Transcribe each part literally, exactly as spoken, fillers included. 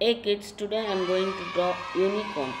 Hey kids, today I am going to draw unicorn.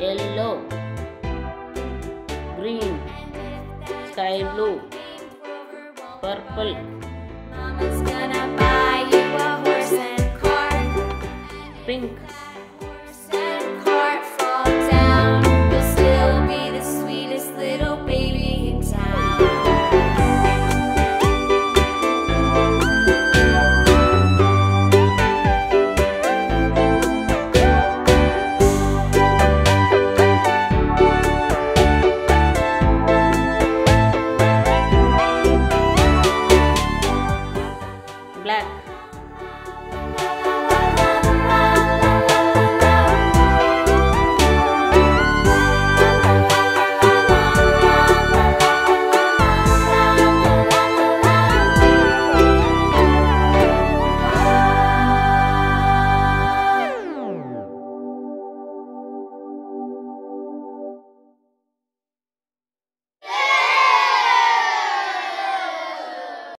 Yellow, green, sky blue, purple. Mama's gonna buy you a horse and car. Pink.